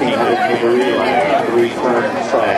1500-meter relay to return side.